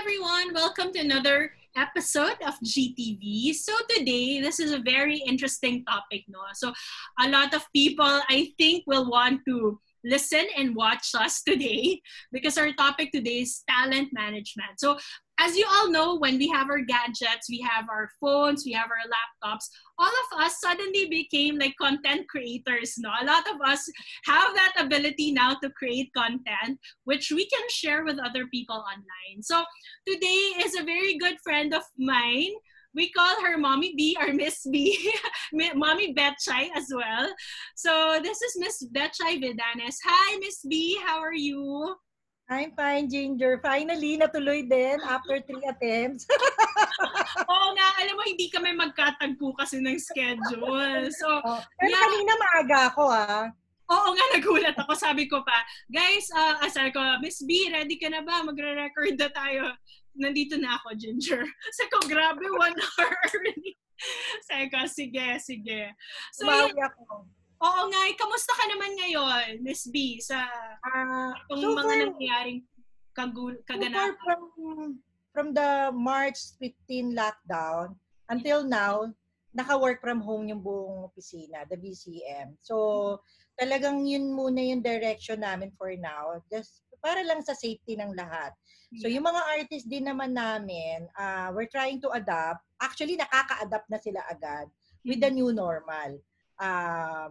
everyone! Welcome to another episode of GTV. So today, this is a very interesting topic, no? So a lot of people, I think, will want to listen and watch us today because our topic today is talent management. So as you all know, when we have our gadgets, we have our phones, we have our laptops, all of us suddenly became like content creators, no? A lot of us have that ability now to create content, which we can share with other people online. So today is a very good friend of mine. We call her Mommy B or Miss B, Mommy Betchay as well. So this is Miss Betchay Vidanes. Hi, Miss B, how are you? I'm fine, Ginger. Finally, natuloy din after 3 attempts. Oo nga, alam mo, hindi kami magkatagpo kasi ng schedule. So, pero yeah. Kanina maaga ako, ha? Oo nga, nagulat ako. Sabi ko pa, guys, asal ko, Miss B, ready ka na ba? Magre-record na tayo. Nandito na ako, Ginger. Sabi ko, grabe, 1 hour already. Sabi ko, sige. So, ako. Oo nga, kamusta ka naman ngayon, Miss B, sa itong mga nangyayaring kaganapan? From the March 15 lockdown until now, naka-work from home yung buong opisina, the BCM. So, talagang yun muna yung direction namin for now, just para lang sa safety ng lahat. So, yung mga artists din naman namin, we're trying to adapt. Actually, nakaka-adapt na sila agad with the new normal.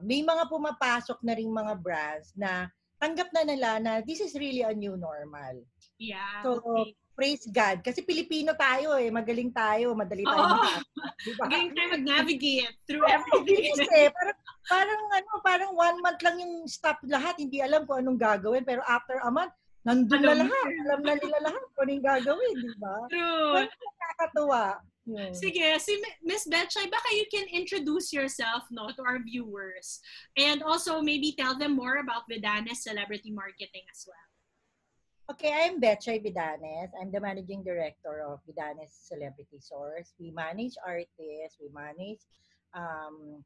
May mga pumapasok na ring mga brands na tanggap na nila na this is really a new normal. Yeah. So, okay. Praise God. Kasi Pilipino tayo eh. Magaling tayo. Madali tayo. Diba? Magaling tayo mag-navigate through everything. Eh. Parang 1 month lang yung stop lahat. Hindi alam kung anong gagawin. Pero after a month, nandun na lahat. Alam na nila lahat kung anong gagawin. Diba? True. Pero nakakatuwa. Yeah. Sige, si Miss Betchay, baka you can introduce yourself, no, to our viewers and also maybe tell them more about Vidanes Celebrity Marketing as well. Okay, I'm Betchay Vidanes. I'm the Managing Director of Vidanes Celebrity Source. We manage artists, we manage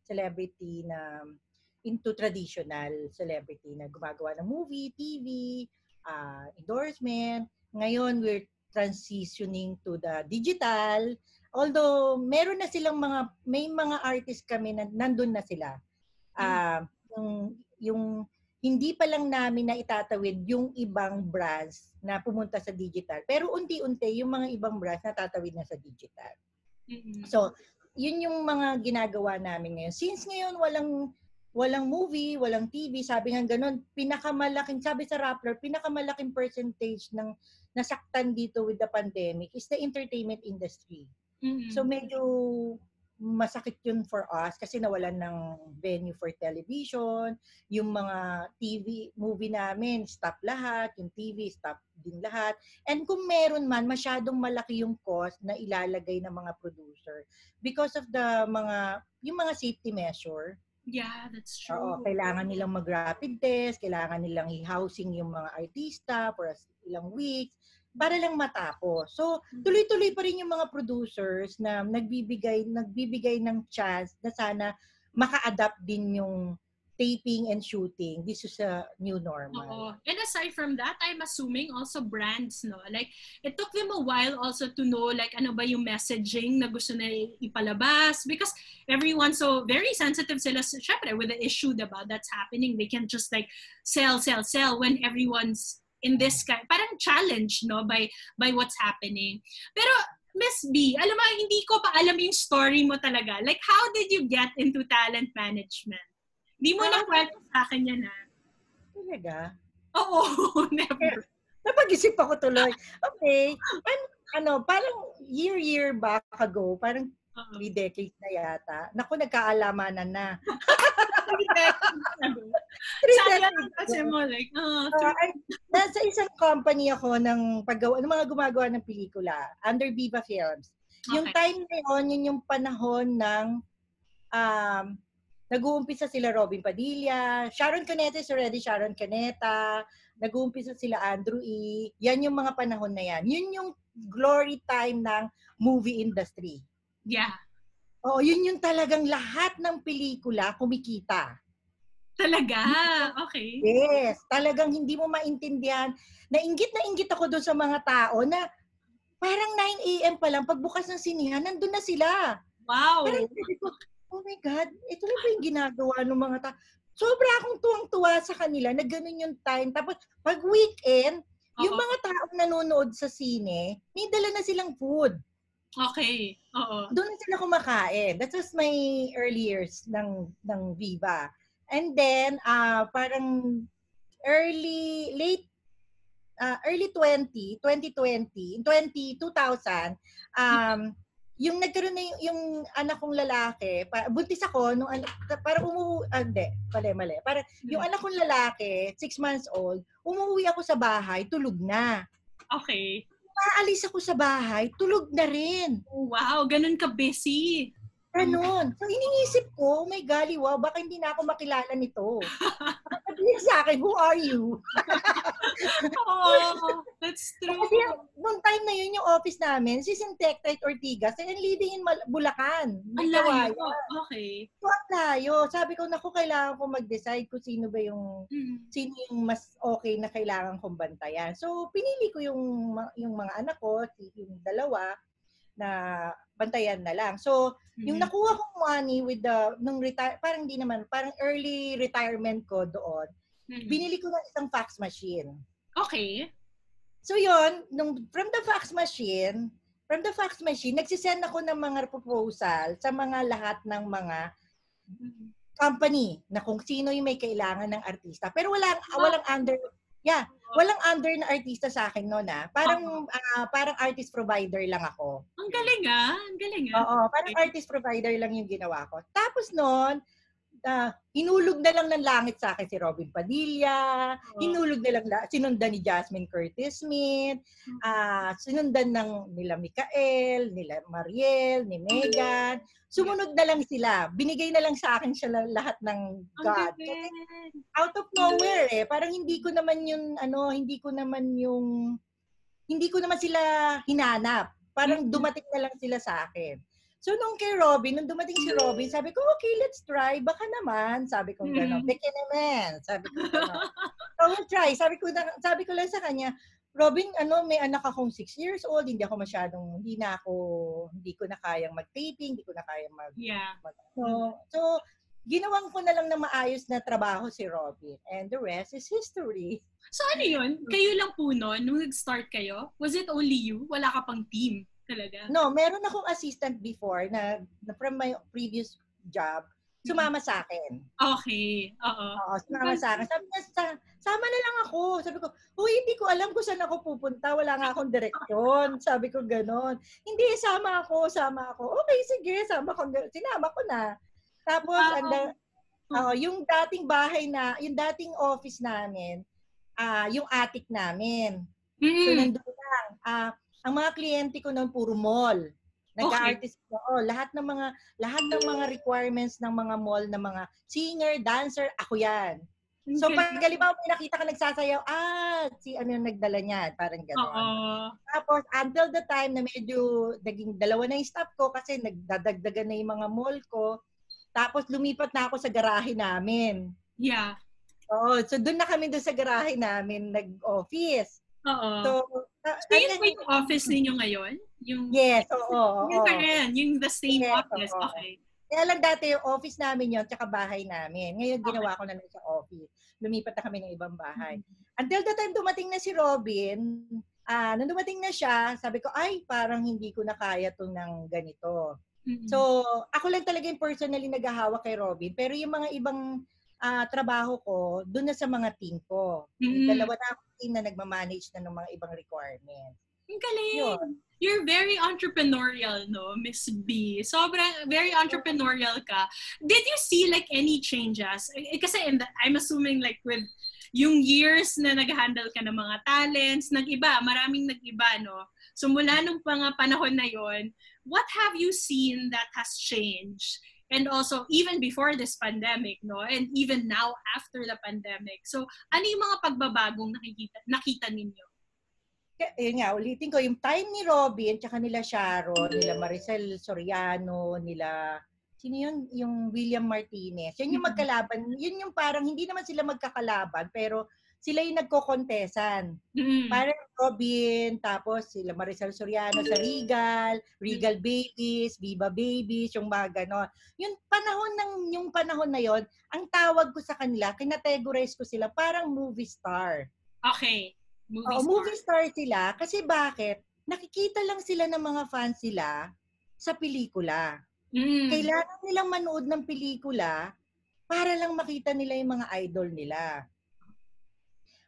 celebrity na into traditional celebrity na gumagawa ng movie, TV, endorsement. Ngayon, we're transitioning to the digital. Although, meron na silang may mga artist kami na nandun na sila. Yung hindi pa lang namin na itatawid yung ibang brands na pumunta sa digital. Pero unti-unti, yung mga ibang brands natatawid na sa digital. So, yun yung mga ginagawa namin ngayon. Since ngayon, walang movie, walang TV, sabi nga ganun, sabi sa Rappler, pinakamalaking percentage ng nasaktan dito with the pandemic is the entertainment industry. So medyo masakit yun for us kasi nawalan ng venue for television, yung mga TV, movie namin, stop lahat, yung TV, stop din lahat. And kung meron man, masyadong malaki yung cost na ilalagay ng mga producer because of yung mga safety measure. Yeah, that's true. Oo, kailangan nilang mag-rapid test, kailangan nilang i-housing yung mga artista for ilang weeks, para lang matapos. So, tuloy-tuloy pa rin yung mga producers na nagbibigay ng chance na sana maka-adapt din yung taping and shooting. This is a new normal. Oo. And aside from that, I'm assuming also brands, no? Like, it took them a while also to know, like, ano ba yung messaging na gusto na ipalabas? Because everyone, so very sensitive sila, syempre, with the issue, diba, that's happening. They can't just, like, sell when everyone's in this kind, parang challenge, no, by what's happening. Pero Miss B, alam mo, hindi ko pa alam yung story mo talaga. Like, how did you get into talent management? Hindi mo nakwento sa akin yan, ha? Talaga? Oo, never. Napag-isip ako tuloy. Okay, parang year back ago, parang 3 decades na yata. Naku, nagkaalamanan na. 3 decades kasi mo, like, nasa isang company ako ng mga gumagawa ng pelikula, under Viva Films. Okay. Yung time na yun, yun yung panahon ng, nag-uumpisa sila Robin Padilla, Sharon Cuneta is already Sharon Cuneta, nag-uumpisa sila Andrew E. Yan yung mga panahon na yan. Yun yung glory time ng movie industry. Yeah. Oo, yun yung talagang lahat ng pelikula kumikita. Talaga? Okay. Yes. Talagang hindi mo maintindihan. Nainggit ako doon sa mga tao na parang 9 AM pa lang, pagbukas ng sinihan, nandun na sila. Wow! Parang, oh my God, ito na ba yung ginagawa ng mga tao? Sobra akong tuwang-tuwa sa kanila na ganun yung time. Tapos, pag weekend, yung mga taong nanonood sa sine, may dala na silang food. Okay. Oo. Doon na sila kumakain. That was my early years ng Viva. And then, parang early 2000, yung nagkaroon na yung anak kong lalaki, buntis ako, nung, para umuwi, hindi, mali. Para, yung anak kong lalaki, 6 months old, umuwi ako sa bahay, tulog na. Okay. Maalis ako sa bahay, tulog na rin. Wow, ganun ka busy. Ganun. So, iniisip ko, oh my golly, wow, baka hindi na ako makilala nito. Sabihin sa akin, who are you? Oh, that's true. Kasi noong time na yun, yung office namin, she's in Tektite, Ortigas, and living in Bulacan. Alayo. Okay. So, alayo. Sabi ko, naku, kailangan ko mag-decide kung sino ba yung, sino yung mas okay na kailangan kong bantayan. So, pinili ko yung mga anak ko, yung dalawa, na bantayan na lang. So, yung nakuha kong money with the, nung retire, parang di naman, parang early retirement ko doon, binili ko ng isang fax machine. Okay. So, yun, nung, from the fax machine, nagsisend ako ng mga proposal sa mga lahat ng mga company na kung sino yung may kailangan ng artista. Pero walang under, yeah, walang under na artista sa akin noon, ah. Parang parang artist provider lang ako. Ang galing, ah. Ang galing, ah. Oo, parang artist provider lang yung ginawa ko. Tapos noon, hinulog na lang ng langit sa akin si Robin Padilla, hinulog na lang, sinundan ni Jasmine Curtis-Smith, sinundan ng nila Mikael, nila Mariel, ni Megan. Sumunod na lang sila. Binigay na lang sa akin siya lahat ng God. Kasi out of nowhere eh. Parang hindi ko naman sila hinanap. Parang dumating na lang sila sa akin. So nung dumating si Robin, sabi ko, okay, let's try. Baka naman. Sabi ko gano'n. Beke naman. Sabi ko gano'n. So we'll try. Sabi ko lang sa kanya, Robin, may anak akong 6 years old, hindi ko na kayang mag-taping, So, ginawang ko na lang na maayos na trabaho si Robin. And the rest is history. So, ano yun? Kayo lang po noon, nung nag-start kayo? Was it only you? Wala ka pang team talaga? No, meron akong assistant before na from my previous job. Sumama sa akin. Okay. Oo. Oo, sumama sa akin. Sabi niya, sama na lang ako. Sabi ko, hindi ko alam kung saan ako pupunta. Wala nga akong direksyon. Sabi ko, ganon. Hindi, sama ako. Okay, sige, sama ko. Sinama ko na. Tapos, yung dating bahay na, yung dating office namin, yung attic namin. So, nandun lang. Ang mga kliyente ko noon, puro mall. Nag-artist ko. Oh, lahat ng mga requirements ng mga mall na mga singer, dancer, ako 'yan. Okay. So pag halimbawa may nakita ka nagsasayaw, si ano yung nagdala niya, parang gano'n. Tapos until the time na medyo naging dalawa na yung staff ko kasi nagdadagdagan na yung mga mall ko. Tapos lumipat na ako sa garahe namin. Yeah. Oo, so doon sa garahe namin nag-office. So, yun po yung office ninyo ngayon? Yes, oo. Yung karen, yung the same office. Okay. Kaya lang dati yung office namin yun, tsaka bahay namin. Ngayon ginawa ko na lang sa office. Lumipat na kami ng ibang bahay. Until the time dumating na si Robin, nung dumating na siya, sabi ko, parang hindi ko na kaya to ng ganito. So, ako lang talaga yung personally naghahawak kay Robin. Pero yung mga ibang trabaho ko, doon na sa mga team ko. Dalawa na akong team na nagmamanage na ng mga ibang requirements. Ang galing! Yun. You're very entrepreneurial, no, Miss B? Sobrang, very entrepreneurial ka. Did you see, like, any changes? Kasi, I'm assuming, like, with yung years na nag-handle ka ng mga talents, maraming nag-iba, no? So, mula nung panahon na yon, what have you seen that has changed? And also, even before this pandemic, no? And even now, after the pandemic. So, ano yung mga pagbabagong nakita ninyo? Yun nga, ulitin ko, yung time ni Robin, tsaka nila Sharon, nila Marisol Soriano, nila, sino yun? Yung William Martinez. Yun yung magkalaban. Yun yung parang, hindi naman sila magkakalaban, pero sila yung nagkokontesan. Parang Robin, tapos sila Marisol Soriano sa Regal, Regal Babies, Viva Babies, yung mga ganon. Yung panahon na yon, ang tawag ko sa kanila, kinategorize ko sila parang movie star. Okay. Movie star sila. Kasi bakit? Nakikita lang sila ng mga fans sila sa pelikula. Kailangan nilang manood ng pelikula para lang makita nila yung mga idol nila.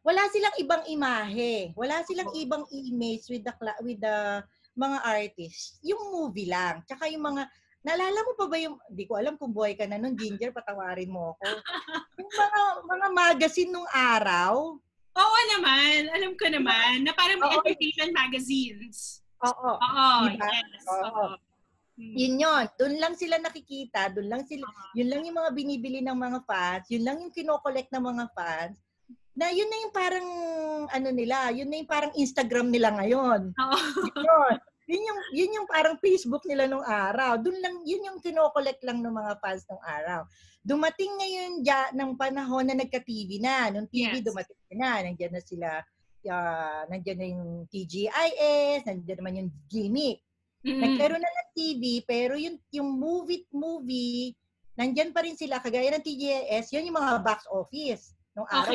Wala silang ibang imahe. Wala silang ibang image with the mga artists. Yung movie lang. Tsaka yung mga, naalala mo pa ba yung, di ko alam kung buhay ka na nun, Ginger, patawarin mo ako. Yung mga magazine nung araw. Oo naman. Alam ko naman. Na parang may entertainment magazines. Oo. Oo, diba? Yes. Oo. Yun yun. Doon lang sila nakikita. Doon lang sila. Yun lang yung mga binibili ng mga fans. Yun lang yung kinokollect ng mga fans. Na yun na yung parang ano nila. Yun na yung parang Instagram nila ngayon. Oo. Yun yung parang Facebook nila nung araw. Doon lang. Yun yung kinokollect lang ng mga fans nung araw. Dumating ngayon ng panahon na nagka-TV na. Nung TV dumating na. Nandiyan na sila. Nandiyan na yung TGIS. Nandiyan naman yung gimmick. Nagkaroon na ng TV, pero yung movie, nandyan pa rin sila, kagaya ng TGIS, yun yung mga box office. Nung araw,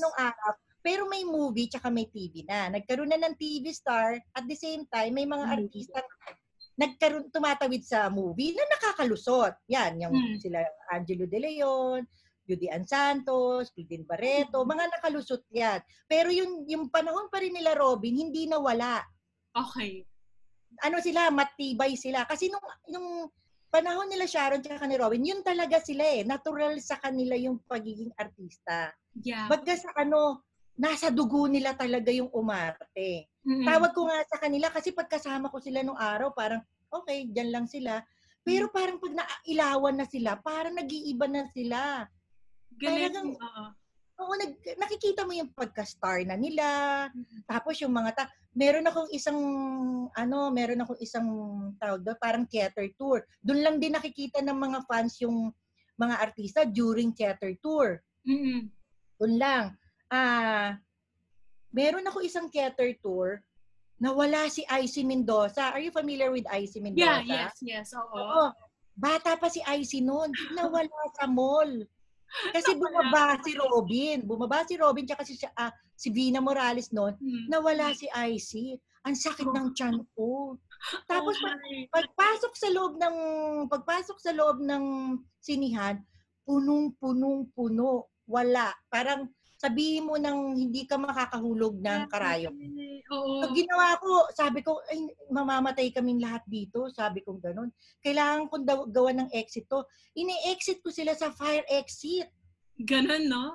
nung araw. Pero may movie, tsaka may TV na. Nagkaroon na ng TV star, at the same time, may mga artista nagkaroon, tumatawid sa movie na nakakalusot. Yan, yung sila Angelo de Leon, Judy Ann Santos, Claudine Barreto, mga nakalusot yan. Pero yung panahon pa rin nila, Robin, hindi nawala. Okay. Ano sila, matibay sila. Kasi nung panahon nila Sharon tsaka ni Robin, yun talaga sila eh. Natural sa kanila yung pagiging artista. Yeah. Bagka sa nasa dugo nila talaga yung umarte. Tawag ko nga sa kanila kasi pagkasama ko sila nung araw, parang okay, dyan lang sila. Pero parang pag nailawan na sila, parang nag-iiba na sila. Ganun. Oo, nakikita mo yung pagka-star na nila. Tapos yung mga meron akong isang tawag doon, parang theater tour. Doon lang din nakikita ng mga fans yung mga artista during theater tour. Doon lang. Meron akong isang theater tour na wala si Aisy Mendoza. Are you familiar with Aisy Mendoza? Yeah, yes. Oo. Bata pa si Aisy noon. Nawala sa mall. Kasi bumaba si Robin tsaka si Vina Morales noon, nawala si Aisy. Ang sakit ng tiyan ko. Tapos pagpasok sa loob ng sinihan, punong-puno, wala. Parang sabihin mo nang hindi ka makakahulog ng karayom. So, ginawa ko, sabi ko, ay, mamamatay kaming lahat dito. Sabi ko ganun. Kailangan kong gawa ng exit to. Ine-exit ko sila sa fire exit. Ganun, no?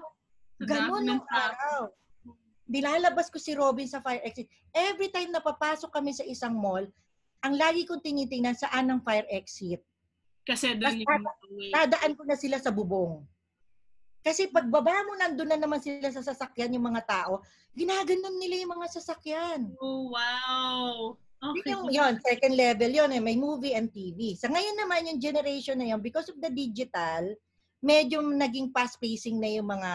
Ganun nung araw. Nilalabas ko si Robin sa fire exit. Every time na papasok kami sa isang mall, ang lagi kong tinitingnan saan ang fire exit. Kasi doon yung... Tadaan ko na sila sa bubong. Kasi pagbaba mo, nandun na naman sila sa sasakyan, yung mga tao, ginaganon nila yung mga sasakyan. Oh, wow! Okay. Yun, second level yun. Eh, may movie and TV. Sa ngayon naman, yung generation na yun, because of the digital, medyo naging fast-pacing na yung mga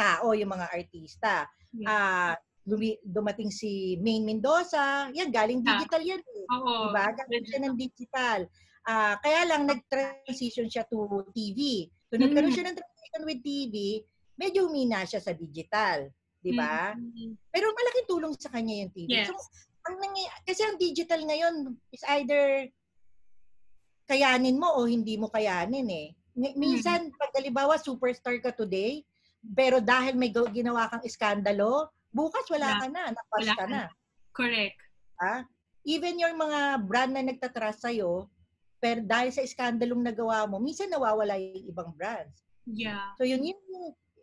tao, yung mga artista. Dumating si Maine Mendoza. Yan, galing digital yan. Oo. Diba? Galing siya ng digital. Kaya lang, nag-transition siya to TV. So, nagkaroon siya ng with TV, medyo humina siya sa digital, di ba? Pero malaking tulong sa kanya yung TV. Yes. So, kasi ang digital ngayon is either kayanin mo o hindi mo kayanin eh. Minsan, pag halimbawa, superstar ka today, pero dahil may ginawa kang iskandalo, bukas wala ka na, napas ka na. Correct. Even yung mga brand na nagtatrust sa'yo, pero dahil sa iskandalong nagawa mo, minsan nawawala yung ibang brands. Yeah. So yun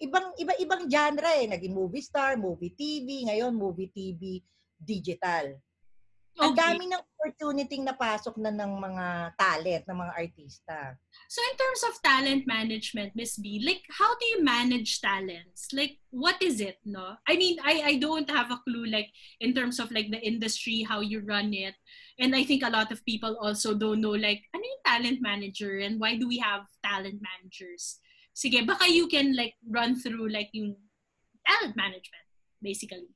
ibang genre eh, naging movie star, movie TV, ngayon movie TV digital. Okay. Ang dami ng opportunity na pasok na ng mga talent, ng mga artista. So in terms of talent management, Miss B, like how do you manage talents? Like what is it, no? I mean, I don't have a clue like in terms of like the industry, how you run it. And I think a lot of people also don't know like ano yung talent manager and why do we have talent managers? Sige, baka you can like run through like yung talent management, basically.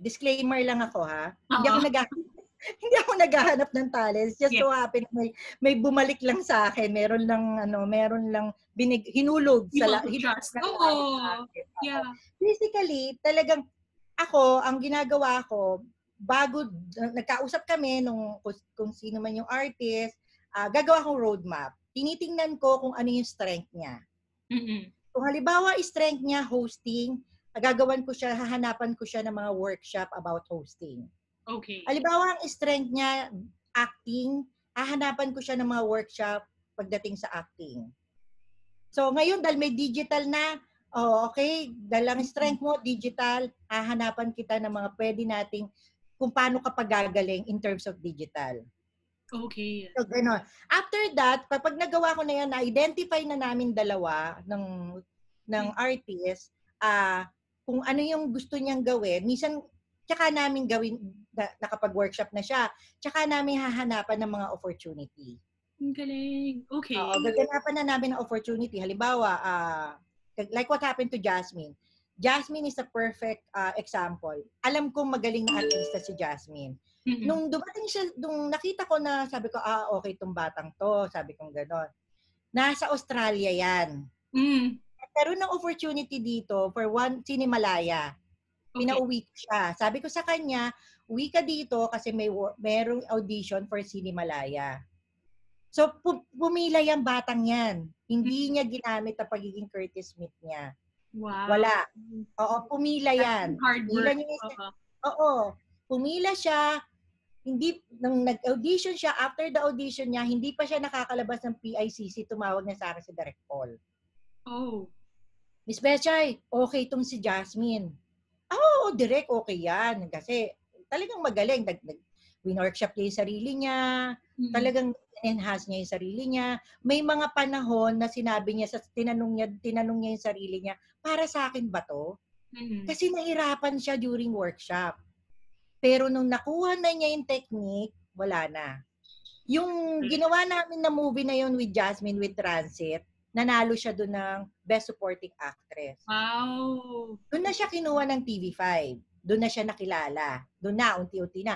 Disclaimer lang ako, ha? Hindi ako naghahanap ng talents. Just so happen, may bumalik lang sa akin. Meron lang, hinulog sa lahat. Basically, talagang ako, ang ginagawa ko, bago, nagkausap kami nung kung sino man yung artist, gagawa kong roadmap. Tinitingnan ko kung ano yung strength niya. Kung halimbawa, strength niya, hosting, gagawan ko siya, hahanapan ko siya ng mga workshop about hosting. Okay. Halimbawa, ang strength niya, acting, hahanapan ko siya ng mga workshop pagdating sa acting. So, ngayon, dahil may digital na, dahil ang strength mo, digital, hahanapan kita ng mga pwede nating kung paano ka pagagaling in terms of digital. Okay. So, gano'n. After that, kapag nagawa ko na yan, na-identify na namin dalawa ng artist, kung ano yung gusto niyang gawin, minsan, tsaka namin gawin, nakapag-workshop na siya, tsaka namin hahanapan ng mga opportunity. Ang galing. Okay. Gaganapan na namin ng opportunity. Halimbawa, like what happened to Jasmine. Jasmine is a perfect example. Alam kong magaling na artista si Jasmine. Nung dumating siya, nung nakita ko na, sabi ko, okay tong batang to. Sabi kong gano'n. Nasa Australia yan. Nagkaroon ng opportunity dito for one, Cinemalaya. Pinauwi ko siya. Sabi ko sa kanya, uwi ka dito kasi merong audition for Cinemalaya. So, pumila yung batang yan. Hindi niya ginamit ang pagiging Curtis-Smith niya. Wow. Wala. Oo, pumila yan. Hard work. Oo. Pumila siya. Hindi, nang nag-audition siya, after the audition niya, hindi pa siya nakakalabas ng PICC. Tumawag na sa akin si Direct Paul. Oh. Miss Betchay, okay itong si Jasmine. Direct, okay yan. Kasi talagang magaling. Win-workshop niya yung sarili niya. Talagang enhance niya yung sarili niya. May mga panahon na sinabi niya, tinanong niya yung sarili niya, para sa akin ba to? Kasi nahirapan siya during workshop. Pero nung nakuha na niya yung technique, wala na. Yung ginawa namin na movie na yun with Jasmine, with Transit, nanalo siya doon ng Best Supporting Actress. Wow! Doon na siya kinuha ng TV5. Doon na siya nakilala. Doon na, unti-unti na.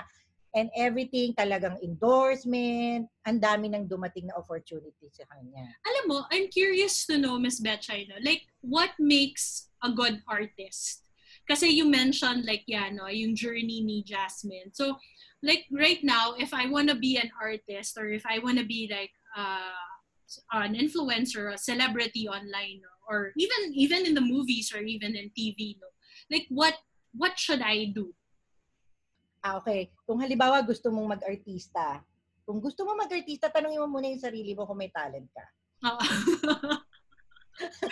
And everything, talagang endorsement. Ang dami nang dumating na opportunity sa kanya. Alam mo, I'm curious to know, Ms. Betchay, no? Like, what makes a good artist? Kasi you mentioned, like, yung journey ni Jasmine. So, like, right now, if I wanna be an artist or if I wanna be, like, an influencer, a celebrity online, no? Or even in the movies or even in TV, no? Like what should I do? Okay. Kung halimbawa gusto mong mag-artista, tanungin mo muna yung sarili mo kung may talent ka.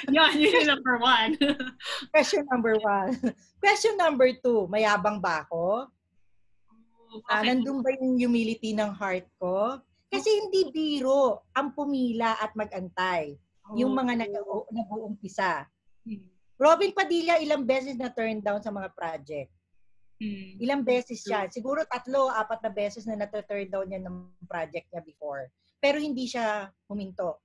Yun number one. Question number one. Question number two, mayabang ba ako? Okay. Nandun ba yung humility ng heart ko? Kasi hindi biro ang pumila at mag-antay. Yung mga nag-uumpisa. Robin Padilla, ilang beses na turn down sa mga project. Ilang beses siya. Siguro 3, 4 na beses na na-turn down niya ng project niya before. Pero hindi siya huminto.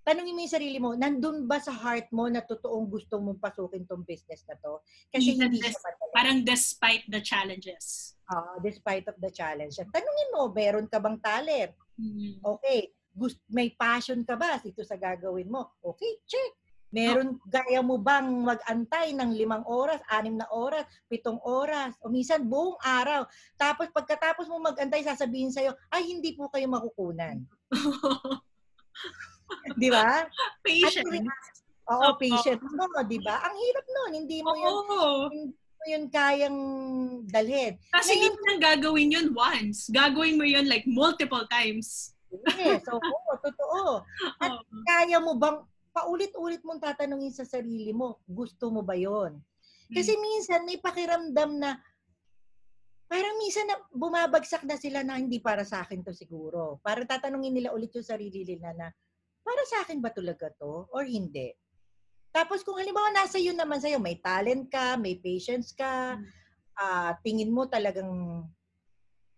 Tanungin mo yung sarili mo, nandun ba sa heart mo na totoong gusto mong pasukin tong business na to? Kasi hindi siya patuloy. Parang despite the challenges. Despite of the challenge. Tanungin mo, meron ka bang talent? Okay. May passion ka ba dito sa gagawin mo? Okay, check. Meron, gaya mo bang mag-antay ng 5 oras, 6 na oras, 7 oras, o minsan buong araw. Tapos pagkatapos mo mag-antay, sasabihin sa'yo, ay, hindi po kayo makukunan. Di ba? Patient. Patient. Di ba? Ang hirap nun. Hindi mo yun kayang dalhin. Kasi hindi mo nang gagawin yun once. Gagawin mo yun like multiple times. Yes. Totoo. At kaya mo bang, paulit-ulit mong tatanungin sa sarili mo, gusto mo ba yun? Kasi minsan may pakiramdam na, parang minsan na bumabagsak na sila na hindi para sa akin to siguro. Parang tatanungin nila ulit yung sarili nila na, para sa akin ba talaga to? Or hindi? Tapos kung halimbawa nasa yun naman sa'yo, may talent ka, may patience ka, tingin mo talagang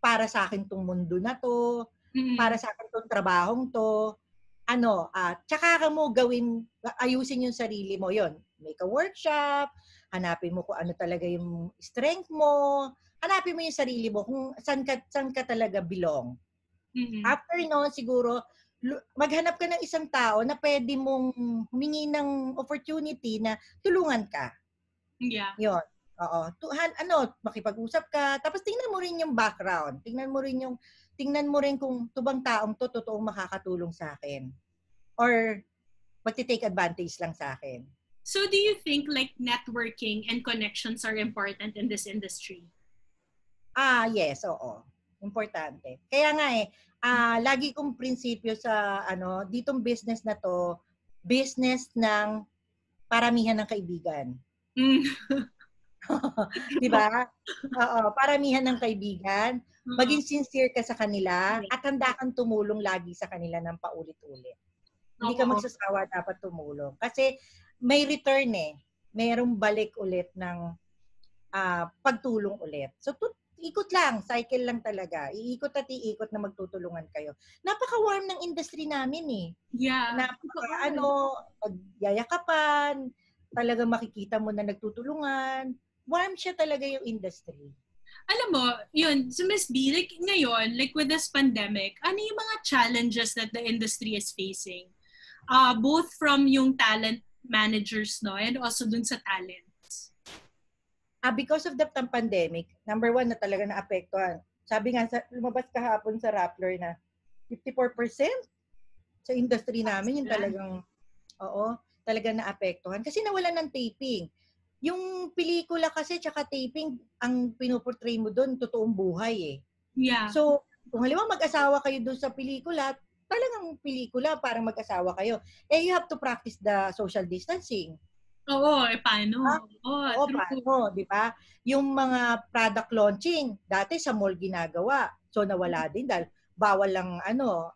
para sa akin tong mundo na to, para sa akin tong trabahong to, ano, tsaka mo gawin, ayusin yung sarili mo yon. Make a workshop, hanapin mo kung ano talaga yung strength mo, hanapin mo yung sarili mo, kung saan ka talaga belong. Mm-hmm. After noon, siguro, maghanap ka ng isang tao na pwede mong humingi ng opportunity na tulungan ka. Yeah. Yun. Oo. Makipag-usap ka. Tapos tingnan mo rin yung background. Tingnan mo rin kung tubang taong to totoong makakatulong sa akin or magti-take advantage lang sa akin. So do you think like networking and connections are important in this industry? Ah, yes, oo. Importante. Kaya nga lagi kong prinsipyo sa ditong business na to, business ng paramihan ng kaibigan. Mm. Di ba? Oo, paramihan ng kaibigan. Maging sincere ka sa kanila at handa kang tumulong lagi sa kanila ng paulit-ulit. Hindi ka magsasawa dapat tumulong. Kasi may return eh. Mayroong balik ulit ng pagtulong ulit. So, ikot lang. Cycle lang talaga. Iikot at iikot na magtutulungan kayo. Napaka-warm ng industry namin eh. Yeah. Pagyayakapan. Talaga makikita mo na nagtutulungan. Warm siya talaga yung industry. Alam mo, yun, so Ms. B, like ngayon, like with this pandemic, ano yung mga challenges that the industry is facing? Both from yung talent managers, no? And also dun sa talents. Because of the pandemic, number 1 na talaga naapektuhan. Sabi nga, lumabas kahapon sa Rappler na 54% sa industry namin, yung talagang, oo, talagang naapektuhan. Kasi nawalan ng taping. Yung pelikula kasi tsaka taping, ang pinuportray mo doon, totoong buhay eh. Yeah. So, kung halimbawa mag-asawa kayo doon sa pelikula, talagang pelikula, parang mag-asawa kayo. Eh, you have to practice the social distancing. Oo, eh paano? Oo, paano, di ba? Yung mga product launching, dati sa mall ginagawa. So, nawala din dahil bawal lang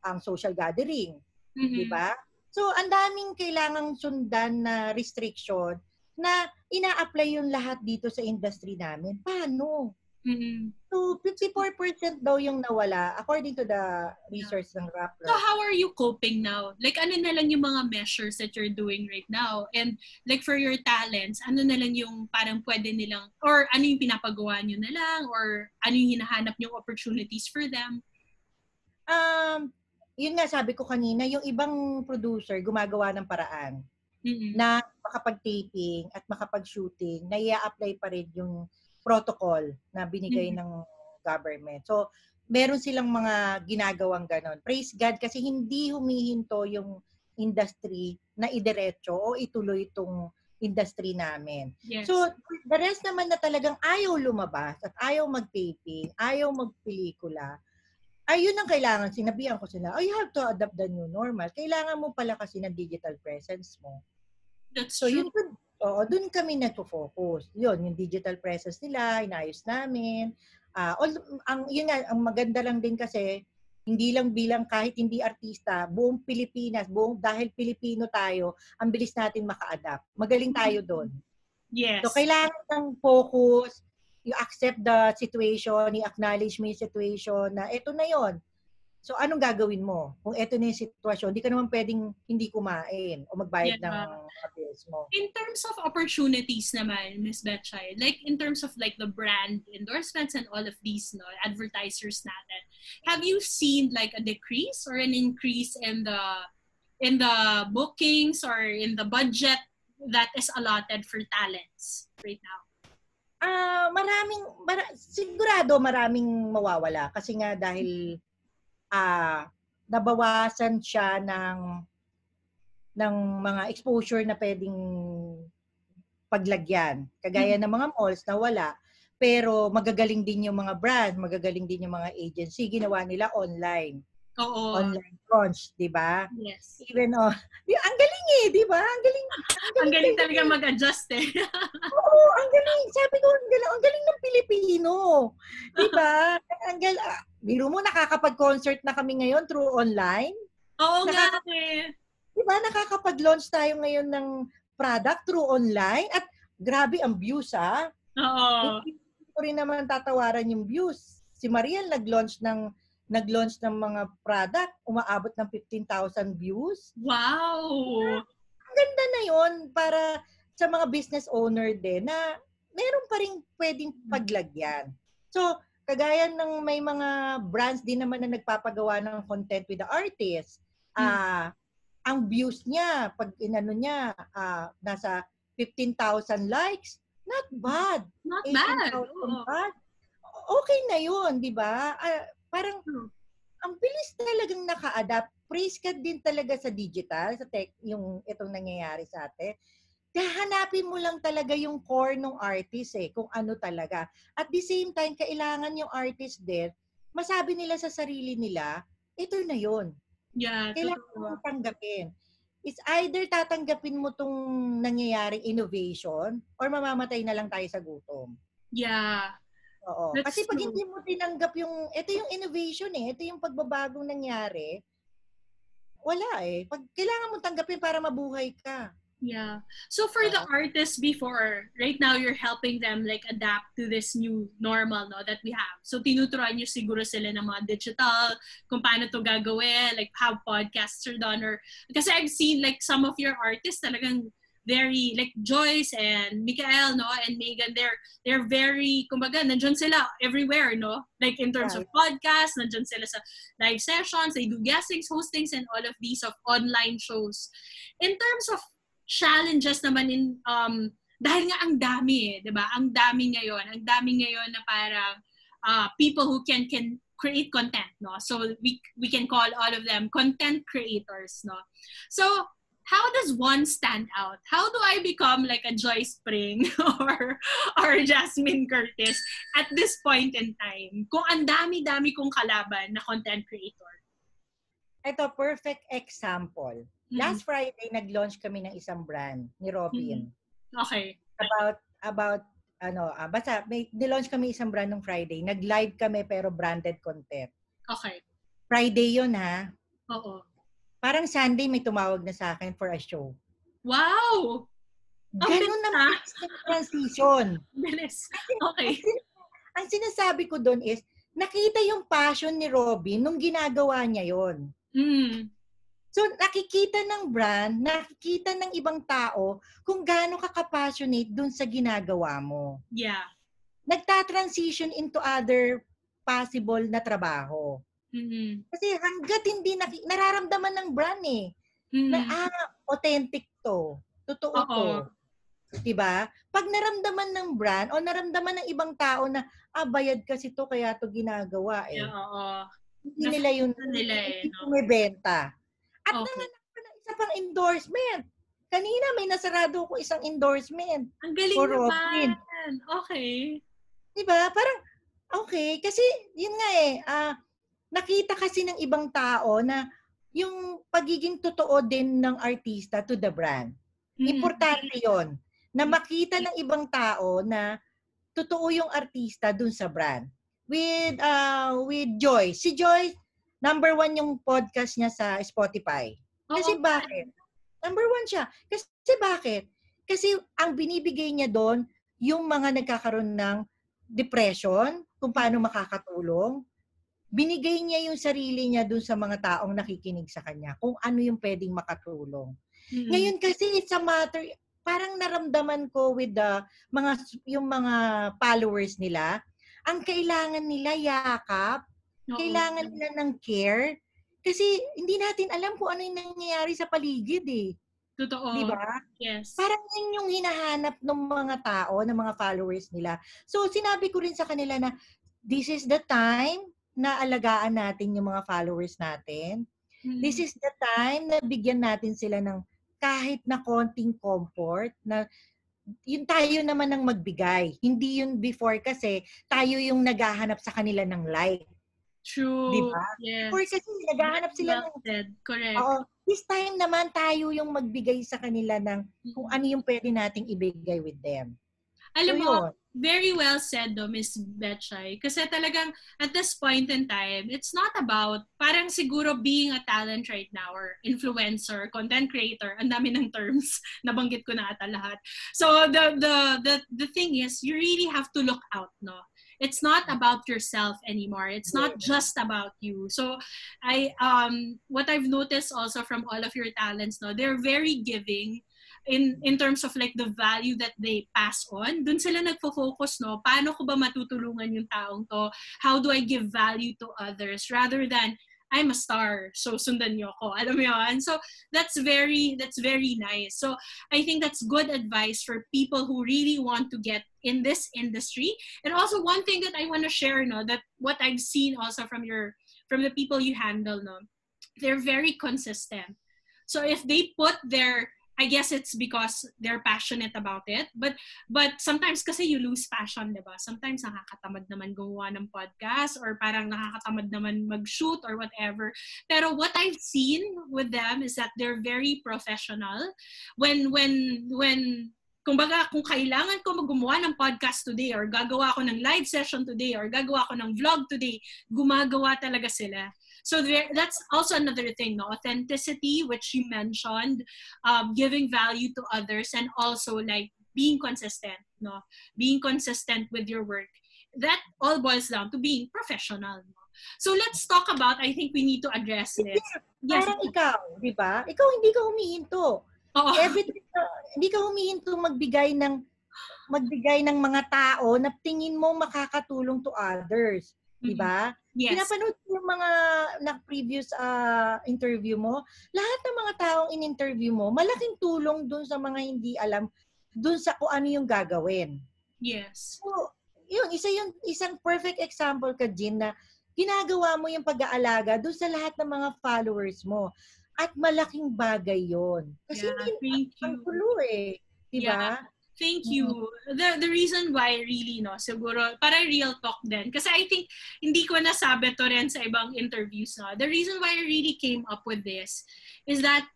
ang social gathering. Mm-hmm. Di ba? So, ang daming kailangang sundan na restriction na ina-apply yung lahat dito sa industry namin. Paano? Mm-hmm. So, 54% daw yung nawala according to the research ng Rappler. So, how are you coping now? Like, ano na lang yung mga measures that you're doing right now? And, like, for your talents, ano na lang yung parang pwede nilang, or ano yung pinapagawa nyo na lang, or ano yung hinahanap yung opportunities for them? Yun nga, sabi ko kanina, yung ibang producer gumagawa ng paraan. Mm-hmm. Na makapag-taping at makapag-shooting, na i-apply pa rin yung protocol na binigay mm-hmm. ng government. So, meron silang mga ginagawang ganon. Praise God kasi hindi humihinto yung industry na idiretso o ituloy itong industry namin. Yes. So, the rest naman na talagang ayaw lumabas at ayaw mag-taping, ayaw mag-pelikula, ayun ang kailangan. Sinabihan ko sila, you have to adapt the new normal. Kailangan mo pala kasi ng digital presence mo. That's so, true. Doon kami nagpo-focus. Yun, yung digital presence nila, inayos namin. Ang maganda lang din kasi, hindi lang bilang kahit hindi artista, buong Pilipinas, dahil Pilipino tayo, ang bilis natin maka-adapt. Magaling tayo doon. Yes. So, kailangan ng focus, you accept the situation, you acknowledge mo yung situation na eto na yon. So, anong gagawin mo? Kung eto na yung sitwasyon, di ka naman pwedeng hindi kumain o magbayad ng bills mo. In terms of opportunities naman, Ms. Betchay, like in terms of like the brand endorsements and all of these advertisers natin, have you seen like a decrease or an increase in the bookings or in the budget that is allotted for talents right now? Sigurado maraming mawawala kasi nga dahil nabawasan siya ng mga exposure na pwedeng paglagyan. Kagaya ng mga malls na wala, pero magagaling din yung mga brand, magagaling din yung mga agency, ginawa nila online. Oo. Online launch, di ba? Yes. Even ang galing eh, di ba? Ang galing talaga mag-adjust eh. Oo, ang galing. Sabi ko, ang galing ng Pilipino. Di ba? Ang galing. Biro mo, nakakapag-concert na kami ngayon through online. Oo, grabe. Di ba? Nakakapag-launch tayo ngayon ng product through online. At grabe ang views, ah. Oo. Hindi ko rin naman tatawaran yung views. Si Mariel nag-launch ng nag-launch ng mga product, umaabot ng 15,000 views. Wow! Ang ganda na yun para sa mga business owner din na meron pa rin pwedeng paglagyan. So, kagaya ng may mga brands din naman na nagpapagawa ng content with the artist, ang views niya, pag inano niya, nasa 15,000 likes, not bad. Not bad. Bad. Okay na yun, di ba? Parang, ang bilis talagang naka-adapt. Praise ka din talaga sa digital, sa tech, yung itong nangyayari sa atin. Kahanapin mo lang talaga yung core ng artist eh, kung ano talaga. At the same time, kailangan yung artist din, masabi nila sa sarili nila, ito na yun. Yeah, kailangan mo tanggapin. It's either tatanggapin mo itong nangyayaring innovation or mamamatay na lang tayo sa gutom. Yeah. Oo. Kasi pag hindi mo tinanggap yung, ito yung innovation eh, ito yung pagbabagong nangyari, wala eh. Pag, kailangan mo tanggapin para mabuhay ka. Yeah. So for the artists before, right now you're helping them like adapt to this new normal no that we have. So tinuturuan niyo siguro sila ng mga digital, kung paano to gagawin, like how podcasts are done or kasi I've seen like some of your artists talagang very like Joyce and Mikael no and Megan they're very kumbaga nandiyan sila everywhere no like in terms of podcasts nandiyan sila sa live sessions, they do guestings, hostings and all of these of online shows. In terms of challenges naman in dahil nga ang dami eh, 'di ba? Ang dami ngayon na parang people who can create content, no? So we can call all of them content creators, no? So how does one stand out? How do I become like a Joyce Pring or Jasmine Curtis at this point in time? Kung ang dami-dami kong kalaban na content creator. Ito, perfect example. Last Friday, nag-launch kami ng isang brand ni Robin. Okay. Basta nilaunch kami isang brand ng Friday. Nag-live kami pero branded content. Okay. Friday yun ha. Oo. Parang Sunday may tumawag na sa akin for a show. Wow! Ganun naman yung transition. Bilis. Okay. Ang sinasabi ko doon is, nakita yung passion ni Robin nung ginagawa niya yun. Mm. So, nakikita ng brand, nakikita ng ibang tao kung gaano ka passionate dun sa ginagawa mo. Yeah. Nagta-transition into other possible na trabaho. Kasi hanggat hindi nararamdaman ng brand eh. Na authentic to. Totoo to. Diba? Pag naramdaman ng brand o naramdaman ng ibang tao na bayad kasi to kaya to ginagawa eh. Yeah, hindi nila yun kumibenta. At nanganap na isa pang endorsement. Kanina may nasarado ko isang endorsement. Ang galing naman. Okay. Diba? Parang, okay. Kasi, yun nga eh, nakita kasi ng ibang tao na yung pagiging totoo din ng artista to the brand. Importante yun. Na makita ng ibang tao na totoo yung artista dun sa brand. With Joyce. Si Joyce, number 1 yung podcast niya sa Spotify. Kasi bakit? Number 1 siya. Kasi bakit? Kasi ang binibigay niya doon, yung mga nagkakaroon ng depression, kung paano makakatulong, binigay niya yung sarili niya doon sa mga taong nakikinig sa kanya, kung ano yung pwedeng makatulong. Ngayon kasi it's a matter, parang naramdaman ko with the yung mga followers nila, ang kailangan nila yakap, kailangan nila ng care. Kasi hindi natin alam kung ano yung nangyayari sa paligid eh. Totoo. Diba? Yes. Parang yun yung hinahanap ng mga tao, ng mga followers nila. So sinabi ko rin sa kanila na this is the time na alagaan natin yung mga followers natin. This is the time na bigyan natin sila ng kahit na konting comfort na yun tayo naman ang magbigay. Hindi yun before kasi tayo yung naghahanap sa kanila ng like. True. Diba? Yes. Or kasi naghahanap sila ng... Correct. Oo. This time naman tayo yung magbigay sa kanila ng kung ano yung pwede nating ibigay with them. Alam mo, very well said though, Miss Betchay. Kasi talagang at this point in time, it's not about parang siguro being a talent right now or influencer, content creator. Ang dami ng terms. Nabanggit ko na ata lahat. So the thing is, you really have to look out, no? It's not about yourself anymore. It's not just about you. So I what I've noticed also from all of your talents now, they're very giving in terms of like the value that they pass on. Dun sila nagfo-focus, no? Paano ko ba matutulungan yung taong to? How do I give value to others? Rather than, I'm a star, so sundan niyo ako. Alam mo yun? So that's very nice. So I think that's good advice for people who really want to get in this industry. And also one thing that I want to share, no, that what I've seen also from the people you handle, no, they're very consistent. So if they put their, I guess it's because they're passionate about it. But sometimes kasi you lose passion, diba? Sometimes nakakatamad naman gumawa ng podcast or parang nakakatamad naman mag-shoot or whatever. Pero what I've seen with them is that they're very professional. When kumbaga, kung kailangan ko gumawa ng podcast today or gagawa ako ng live session today or gagawa ako ng vlog today, gumagawa talaga sila. So there, that's also another thing, no? Authenticity, which you mentioned, giving value to others, and also like being consistent, no? Being consistent with your work. That all boils down to being professional, no? So let's talk about, I think we need to address this. Yes. Parang ikaw, di ba? Ikaw hindi ka humihinto. Oh. Hindi ka humihinto magbigay ng mga tao na tingin mo makakatulong to others. Diba? Yes. Pinapanood ko yung mga previous interview mo. Lahat ng mga taong in-interview mo, malaking tulong dun sa mga hindi alam, dun sa kung ano yung gagawin. Yes. So, yun, isang perfect example ka, Jean, na ginagawa mo yung pag-aalaga dun sa lahat ng mga followers mo. At malaking bagay yun. Kasi hindi ang tulo eh. Diba? Yeah. Thank you. The reason why really, no, siguro, para real talk din. Kasi I think, hindi ko nasabi to rin sa ibang interviews, no. The reason why I really came up with this is that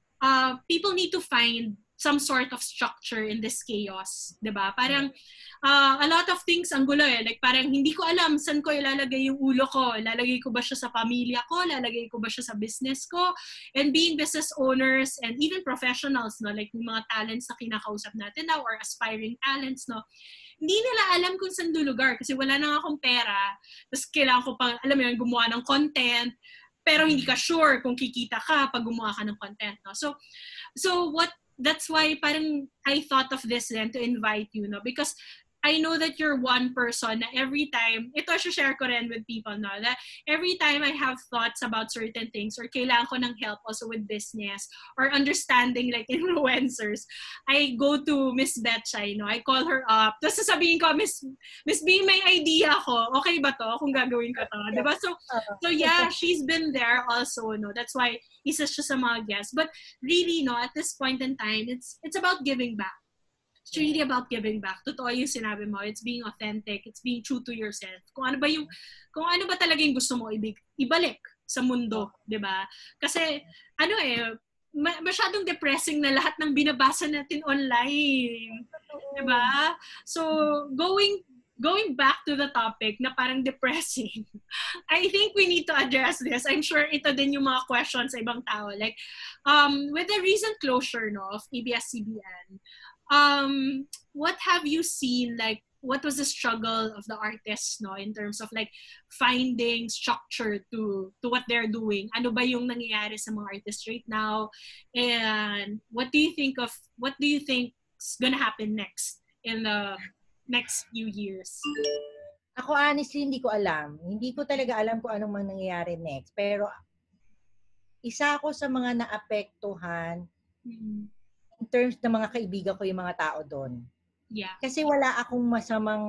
people need to find some sort of structure in this chaos. Diba? Parang, a lot of things ang gulo eh. Like parang hindi ko alam saan ko ilalagay yung ulo ko. Lalagay ko ba siya sa pamilya ko? Lalagay ko ba siya sa business ko? And being business owners and even professionals, no, like yung mga talents na kinakausap natin now or aspiring talents, no, hindi nila alam kung saan lulugar kasi wala na akong pera. Tapos kailangan ko pang, alam mo yun, gumawa ng content. Pero hindi ka sure kung kikita ka pag gumawa ka ng content, no? So what, that's why parang I thought of this then to invite you, no? Because I know that you're one person na every time, ito share ko rin with people, no? That every time I have thoughts about certain things or kailangan ko ng help also with business or understanding like influencers, I go to Miss Betchay, no? I call her up. Tapos sasabihin ko, Miss B, may idea ko. Okay ba to? Kung gagawin ko to. Diba? So yeah, she's been there also, no? That's why isa siya sa mga guests. But really, no, at this point in time, it's about giving back. It's really about giving back. Totoo yung sinabi mo. It's being authentic. It's being true to yourself. Kung ano ba talaga yung gusto mo ibalik sa mundo, di ba? Kasi, ano eh, masyadong depressing na lahat ng binabasa natin online. Di ba? So, going back to the topic na parang depressing, I think we need to address this. I'm sure ito din yung mga questions sa ibang tao. Like, with the recent closure, no, of ABS-CBN, what have you seen, like, what was the struggle of the artists, no, in terms of, like, finding structure to what they're doing? Ano ba yung nangyayari sa mga artists right now? And what do you think is gonna happen next in the next few years? Ako, honestly, hindi ko alam. Hindi ko talaga alam kung anong man nangyayari next. Pero, isa ako sa mga naapektuhan, in terms ng mga kaibigan ko, yung mga tao doon. Yeah. Kasi wala akong masamang,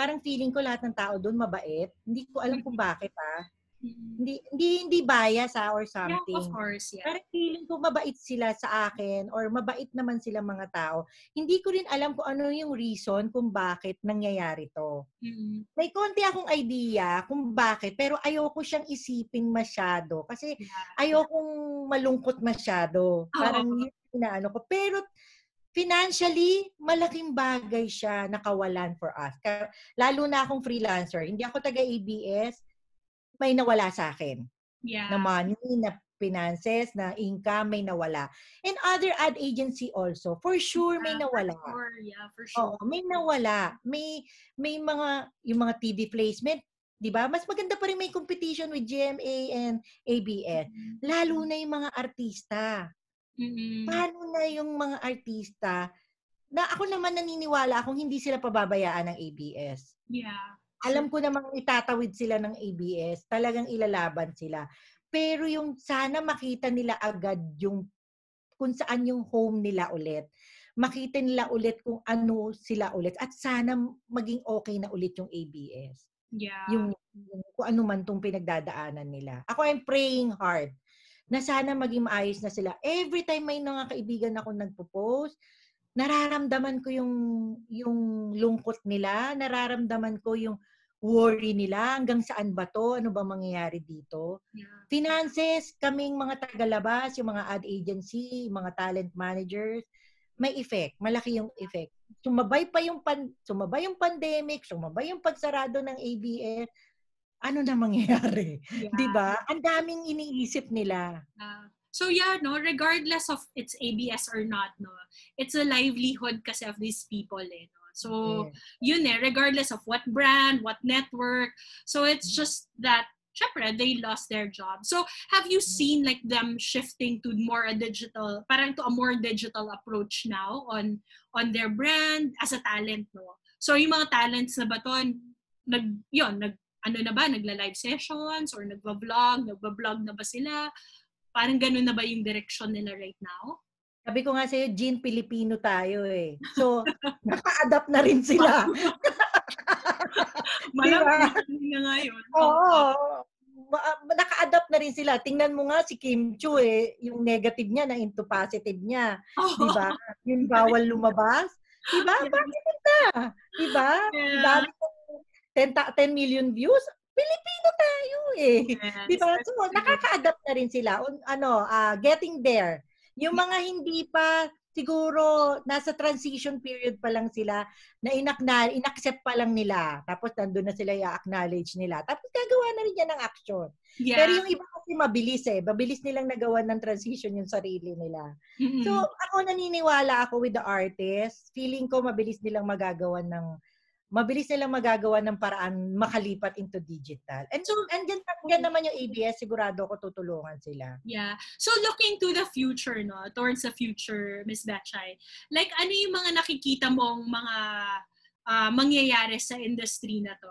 parang feeling ko lahat ng tao doon mabait. Hindi ko alam kung bakit, ha. Hindi bias, ha, or something. Yeah, of course, yeah. Parang feeling ko mabait sila sa akin or mabait naman sila mga tao. Hindi ko rin alam kung ano yung reason kung bakit nangyayari to. May konti akong idea kung bakit, pero ayoko siyang isipin masyado kasi ayokong malungkot masyado. Parang yun na ano ko. Pero financially, malaking bagay siya nakawalan for us. Lalo na akong freelancer. Hindi ako taga-ABS. May nawala sa akin. Yeah. Na money, na finances, na income, may nawala. And other ad agency also, for sure, may nawala. For sure, yeah, for sure. Oo, may nawala. May mga, yung mga TV placement, di ba? Mas maganda pa rin may competition with GMA and ABS. Mm-hmm. Lalo na yung mga artista. Mm-hmm. Paano na yung mga artista na ako naman naniniwala akong hindi sila pababayaan ng ABS. Yeah. Alam ko namang itatawid sila ng ABS. Talagang ilalaban sila. Pero yung sana makita nila agad yung kung saan yung home nila ulit. Makita nila ulit kung ano sila ulit. At sana maging okay na ulit yung ABS. Yeah. Yung kung ano man itong pinagdadaanan nila. Ako, I'm praying hard na sana maging maayos na sila. Every time may mga kaibigan ako nagpo-post, nararamdaman ko yung lungkot nila, nararamdaman ko yung worry nila, hanggang saan ba to, ano ba mangyayari dito. Yeah. Finances, kaming mga tagalabas, yung mga ad agency, mga talent managers, may effect, malaki yung effect. Sumabay yung pandemic, sumabay yung pagsarado ng ABS, ano na mangyayari? Yeah. Diba? Ang daming iniisip nila. So yeah, no, regardless of it's ABS or not, no, it's a livelihood kasi of these people, eh, no? So yun eh, regardless of what brand, what network, so it's just that, syempre, they lost their job. So have you seen like them shifting to more a digital, parang to a more digital approach now on their brand as a talent, no? So yung mga talents na ba to, nagla-live sessions or nagba-vlog na ba sila? Parang ganun na ba yung direction nila right now? Sabi ko nga sa'yo, Jean, Pilipino tayo eh. So, naka-adapt na rin sila. Malamang na nga yun. Oo. Naka-adapt na rin sila. Tingnan mo nga si Kim Chiu eh. Yung negative niya na into positive niya. Oh. Diba? Yung bawal lumabas. Diba? Bakit na? Diba? Yeah. 10 million views. Pilipino tayo eh. Yes. Di ba? So, nakaka-adapt na rin sila. Getting there. Yung mga hindi pa, siguro, nasa transition period pa lang sila, na in-accept pa lang nila. Tapos, nandun na sila, i-acknowledge nila. Tapos, gagawa na rin yan ng action. Yeah. Pero yung iba kasi mabilis eh. Mabilis nilang nagawa ng transition yung sarili nila. Mm-hmm. So, ako naniniwala ako with the artists. Feeling ko, mabilis nilang magagawa ng paraan makalipat into digital. And so, yan naman yung ABS, sigurado ko tutulungan sila. Yeah. So, looking to the future, no? Towards the future, Ms. Betchay, like, ano yung mga nakikita mong mga mangyayari sa industry na to?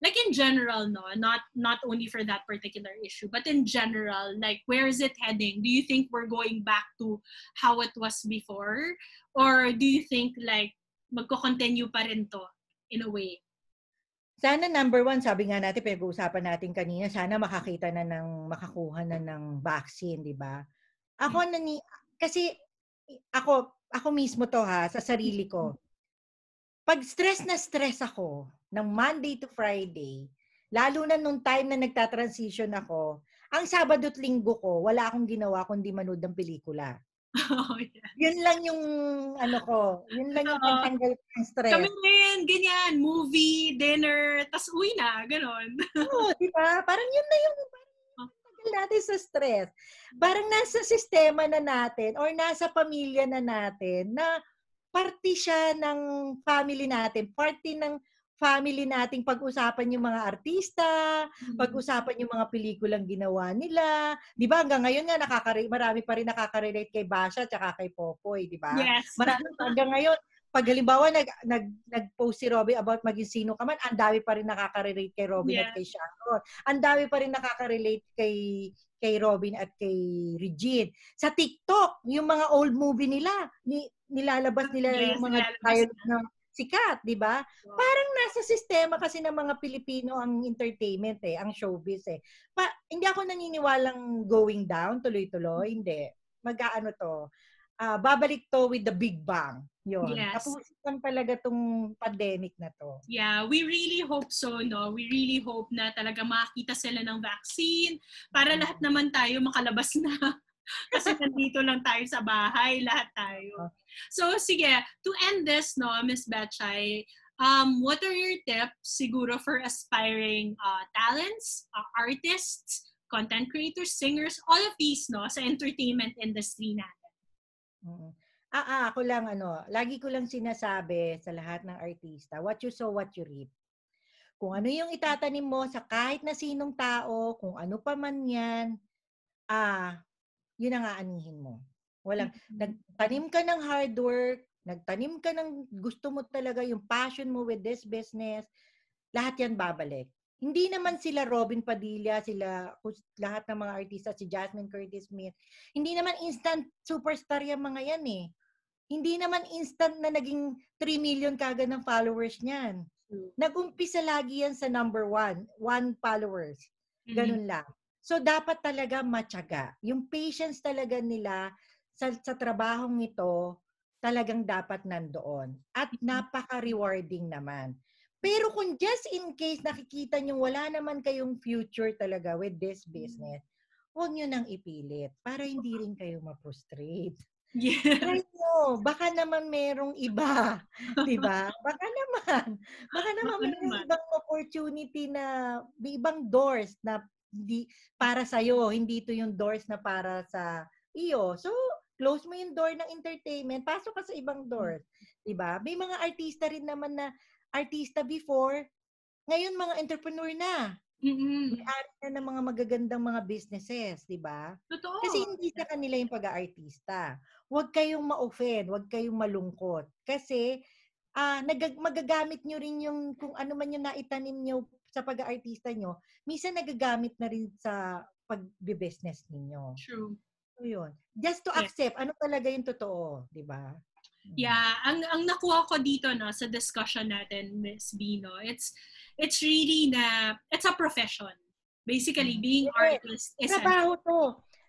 Like, in general, no? Not only for that particular issue, but in general, like, where is it heading? Do you think we're going back to how it was before? Or do you think, like, magko-continue pa rin to? In a way. Sana number one, sabi nga natin, pinag-uusapan natin kanina, sana makakuha na ng vaccine, di ba? Kasi ako mismo to ha, sa sarili ko. Pag stress na stress ako, ng Monday to Friday, lalo na nung time na nagta-transition ako, ang Sabado at Linggo ko, wala akong ginawa kundi manood ng pelikula. Oh, yes. Yun lang yung pantanggal ng stress. Kami rin, ganyan, movie, dinner, tas uwi na, ganon. Oo, di ba? Parang yun na yung pantanggal natin sa stress. Parang nasa sistema na natin or nasa pamilya na natin na party siya ng family natin, party ng family nating pag-usapan yung mga artista, pag-usapan yung mga pelikulang ginawa nila. Di ba? Hanggang ngayon nga, marami pa rin nakaka-relate kay Basha tsaka kay Popoy, di ba? Yes. Marami hanggang ngayon. Pag halimbawa, nag-post si Robin about maging sino ka man, ang dami pa rin nakaka-relate kay Robin at kay Sharon. Ang dami pa rin nakaka-relate kay Robin at kay Regine. Sa TikTok, yung mga old movie nila, nilalabas nila yung mga title na sikat, di ba? Wow. Parang nasa sistema kasi ng mga Pilipino ang entertainment eh, ang showbiz eh. Hindi ako naniniwalang going down, tuloy-tuloy, hindi. Babalik to with the big bang. Yun. Yes. Tapusin talaga tong pandemic na to. Yeah, we really hope so, no? We really hope na talaga makakita sila ng vaccine para lahat naman tayo makalabas na. Kasi nandito lang tayo sa bahay, lahat tayo. So, sige, to end this, no, Ms. Betchay, what are your tips siguro for aspiring talents, artists, content creators, singers, all of these, no, sa entertainment industry natin. Mm-hmm. Ako lang, ano, lagi ko lang sinasabi sa lahat ng artista, what you sow, what you reap. Kung ano yung itatanim mo sa kahit na sinong tao, kung ano pa man yan, yun ang aanihin mo. Walang, nagtanim ka ng hard work, nagtanim ka ng gusto mo talaga, yung passion mo with this business, lahat yan babalik. Hindi naman sila Robin Padilla, sila lahat ng mga artista, si Jasmine Curtis-Smith, hindi naman instant superstar yung mga yan eh. Hindi naman instant na naging 3 million kagad ng followers niyan. Nag-umpisa lagi yan sa number 1 followers. Ganun lang. So, dapat talaga matyaga. Yung patience talaga nila sa trabahong ito, talagang dapat nandoon. At napaka-rewarding naman. Pero kung just in case nakikita nyo wala naman kayong future talaga with this business, huwag nyo nang ipilit para hindi rin kayo ma-frustrate. Yes. Try nyo. Baka naman merong iba. Diba? Baka naman merong ibang opportunity na ibang doors na hindi, para sa'yo. Hindi ito yung doors na para sa iyo. So, close mo yung door ng entertainment. Pasok ka sa ibang doors. Diba? May mga artista rin naman na artista before, ngayon mga entrepreneur na. May-ari na ng mga magagandang mga businesses, di ba? Totoo. Kasi hindi sa kanila yung pag-aartista. Huwag kayong ma-offend, huwag kayong malungkot. Kasi magagamit nyo rin yung kung ano man yung naitanim nyo sa pag-aartista nyo, minsan nagagamit na rin sa pag-business ninyo. True. So yun. Just to accept, ano talaga yung totoo, di ba? Yeah, ang nakuha ko dito no sa discussion natin, Ms. Bino, it's really na it's a profession. Basically, being artist is trabaho to.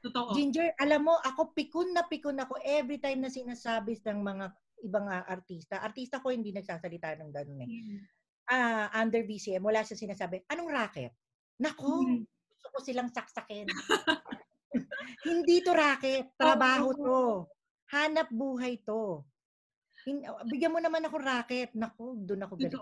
Totoo. Ginger, alam mo, ako pikun ako every time na sinasabi ng mga ibang artista. Artista ko hindi nagsasalita ng ganun eh. Under BCM, wala siya sinasabi. Anong racket? Nako, gusto ko silang saksakin. Hindi to racket, trabaho to. Hanap buhay to. Bigyan mo naman ako racket. Naku, doon ako galit.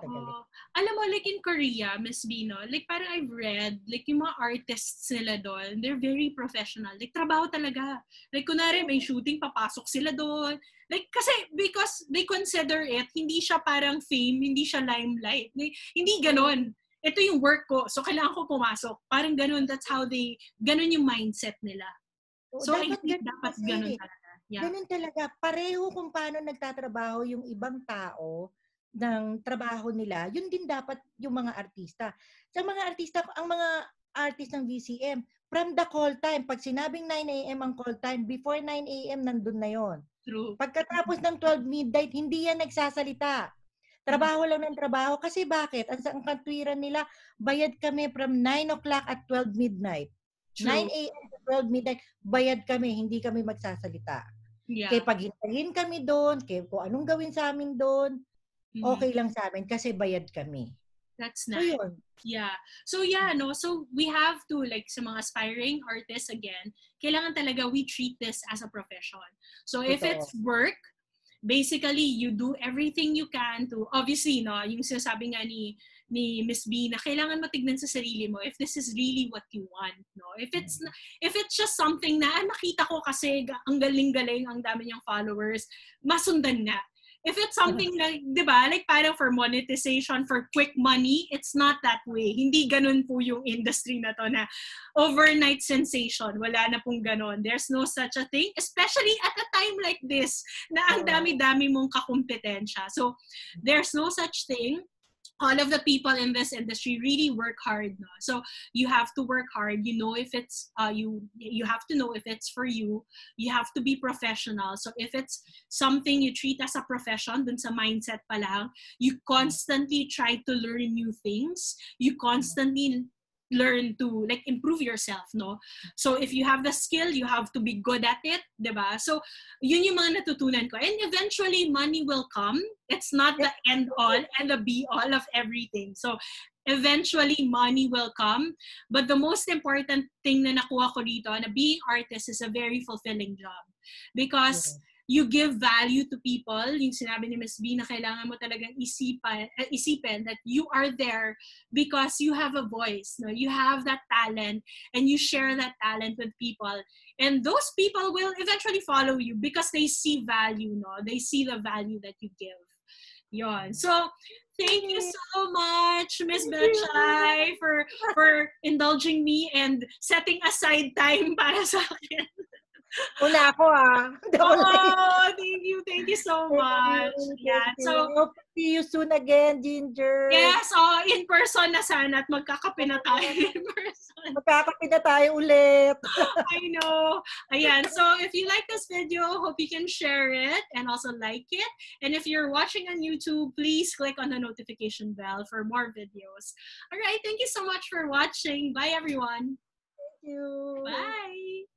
Alam mo, like in Korea, Ms. Bino, like parang I've read, like yung mga artists nila doon, they're very professional. Like, trabaho talaga. Like, kunwari may shooting, papasok sila doon. Like, kasi because they consider it, hindi siya parang fame, hindi siya limelight. Like, hindi ganon. Ito yung work ko, so kailangan ko pumasok. Parang ganon, that's how they, ganon yung mindset nila. So, I think dapat ganon talaga. Yeah. Ganun talaga. Pareho kung paano nagtatrabaho yung ibang tao ng trabaho nila, yun din dapat yung mga artista. Sa mga artista, ang mga artist ng VCM, from the call time, pag sinabing 9 a.m. ang call time, before 9 a.m. nandun na yon. True. Pagkatapos ng 12 midnight, hindi yan nagsasalita. Trabaho lang ng trabaho. Kasi bakit? Ang katwiran nila, bayad kami from 9 o'clock at 12 midnight. True. 9 a.m. to 12 midnight, bayad kami, hindi kami magsasalita. Yeah. Kaya paghintayin kami doon, kaya kung anong gawin sa amin doon, okay lang sa amin kasi bayad kami. That's nice. So, yun. Yeah. So, yeah, no? So, we have to, like, sa mga aspiring artists, again, kailangan talaga we treat this as a profession. So, if it's work, basically, you do everything you can to, obviously, no, yung sinasabi nga ni Ms. B, na kailangan matignan sa sarili mo if this is really what you want, no? If it's just something na nakita ko kasi ang galing-galing, ang dami niyang followers, masundan na. If it's something like, di ba, like parang for monetization, for quick money, it's not that way. Hindi ganun po yung industry na to na overnight sensation. Wala na pong ganun. There's no such a thing, especially at a time like this na ang dami-dami mong kakumpetensya. So, there's no such thing. All of the people in this industry really work hard, no? So you have to work hard. You know if it's you have to know if it's for you. You have to be professional. So if it's something you treat as a profession, dun sa mindset pa lang, you constantly try to learn new things. You constantly learn to like improve yourself, no? So if you have the skill, you have to be good at it, diba? So yun yung mga natutunan ko. And eventually, money will come. It's not the end-all and the be-all of everything. So eventually, money will come. But the most important thing na nakuha ko dito na being artist is a very fulfilling job. Because you give value to people. Yung sinabi ni Ms. B na kailangan mo talagang isipin that you are there because you have a voice. No? You have that talent and you share that talent with people. And those people will eventually follow you because they see value. No? They see the value that you give. Yon. So, thank you so much, Ms. Betchay, for indulging me and setting aside time para sa akin. Una ako Oh, thank you so much. Yeah, so hope to see you soon again, Ginger. Yes, oh, in person na sana at magkakape na tayo in person. Magkakape na tayo ulit. I know. Ayan, so if you like this video, hope you can share it and also like it. And if you're watching on YouTube, please click on the notification bell for more videos. All right, thank you so much for watching. Bye everyone. Thank you. Bye.